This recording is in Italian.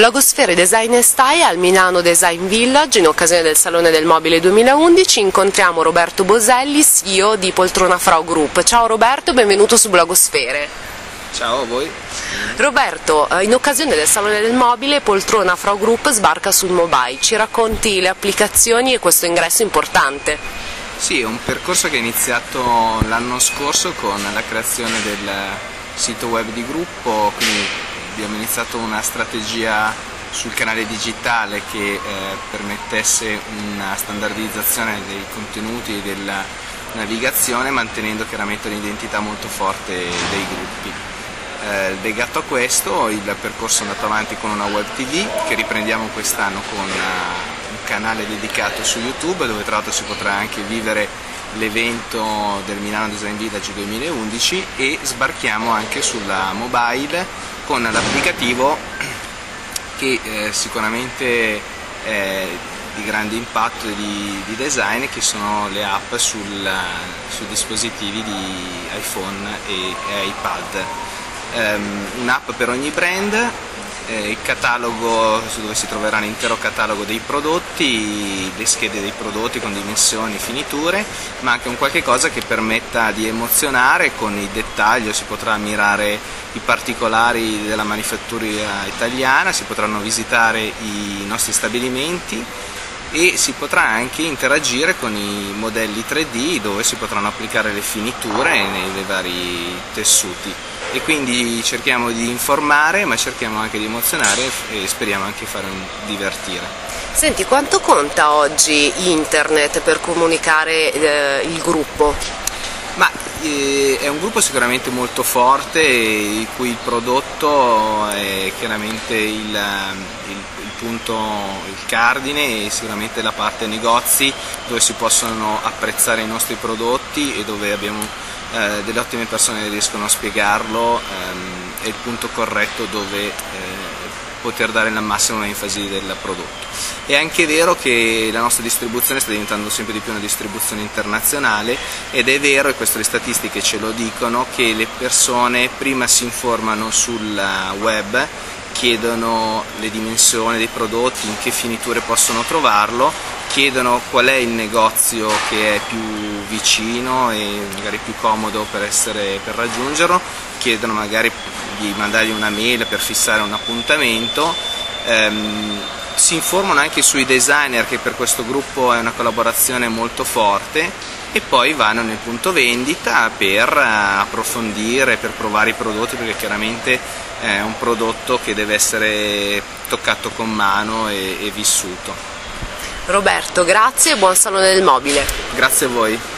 Blogosfere Design e Style al Milano Design Village in occasione del Salone del Mobile 2011. Incontriamo Roberto Boselli, CEO di Poltrona Frau Group. Ciao Roberto, benvenuto su Blogosfere. Ciao a voi. Roberto, in occasione del Salone del Mobile Poltrona Frau Group sbarca sul mobile, ci racconti le applicazioni e questo ingresso importante? Sì, è un percorso che è iniziato l'anno scorso con la creazione del sito web di gruppo, quindi abbiamo iniziato una strategia sul canale digitale che permettesse una standardizzazione dei contenuti e della navigazione, mantenendo chiaramente un'identità molto forte dei gruppi. Legato a questo, il percorso è andato avanti con una web TV che riprendiamo quest'anno con un canale dedicato su YouTube, dove tra l'altro si potrà anche vivere l'evento del Milano Design Village 2011, e sbarchiamo anche sulla mobile con l'applicativo che sicuramente è di grande impatto di design, che sono le app su dispositivi di iPhone e iPad. Un'app per ogni brand, il catalogo dove si troverà l'intero catalogo dei prodotti, le schede dei prodotti con dimensioni, finiture, ma anche un qualche cosa che permetta di emozionare con il dettaglio. Si potrà ammirare i particolari della manifattura italiana, si potranno visitare i nostri stabilimenti e si potrà anche interagire con i modelli 3D, dove si potranno applicare le finiture nei vari tessuti. E quindi cerchiamo di informare, ma cerchiamo anche di emozionare e speriamo anche far divertire. Senti, quanto conta oggi internet per comunicare il gruppo? È un gruppo sicuramente molto forte, in cui il prodotto è chiaramente il cardine, e sicuramente la parte negozi, dove si possono apprezzare i nostri prodotti e dove abbiamo delle ottime persone che riescono a spiegarlo, è il punto corretto dove poter dare la massima enfasi del prodotto. È anche vero che la nostra distribuzione sta diventando sempre di più una distribuzione internazionale, ed è vero, e queste le statistiche ce lo dicono, che le persone prima si informano sul web, chiedono le dimensioni dei prodotti, in che finiture possono trovarlo, chiedono qual è il negozio che è più vicino e magari più comodo per raggiungerlo, chiedono magari di mandargli una mail per fissare un appuntamento, si informano anche sui designer, che per questo gruppo è una collaborazione molto forte, e poi vanno nel punto vendita per approfondire, per provare i prodotti, perché chiaramente è un prodotto che deve essere toccato con mano e vissuto. Roberto, grazie e buon Salone del Mobile. Grazie a voi.